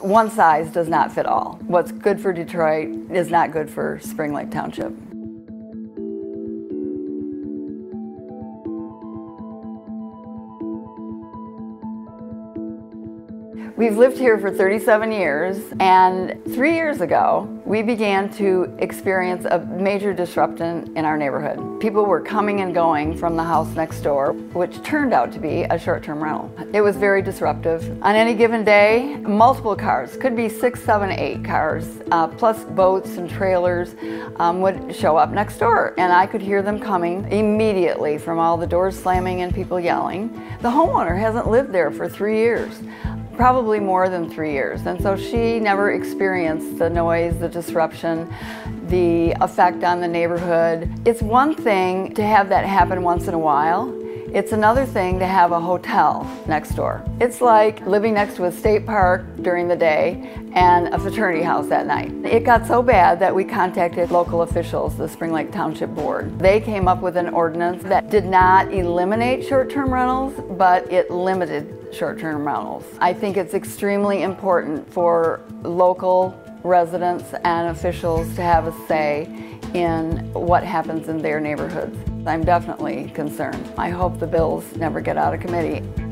One size does not fit all. What's good for Detroit is not good for Spring Lake Township. We've lived here for 37 years, and 3 years ago, we began to experience a major disruption in our neighborhood. People were coming and going from the house next door, which turned out to be a short-term rental. It was very disruptive. On any given day, multiple cars, could be 6, 7, 8 cars, plus boats and trailers would show up next door, and I could hear them coming immediately from all the doors slamming and people yelling. The homeowner hasn't lived there for 3 years. Probably more than 3 years, and so she never experienced the noise, the disruption, the effect on the neighborhood. It's one thing to have that happen once in a while. It's another thing to have a hotel next door. It's like living next to a state park during the day and a fraternity house at night. It got so bad that we contacted local officials, the Spring Lake Township Board. They came up with an ordinance that did not eliminate short-term rentals, but it limited short-term rentals. I think it's extremely important for local residents and officials to have a say in what happens in their neighborhoods. I'm definitely concerned. I hope the bills never get out of committee.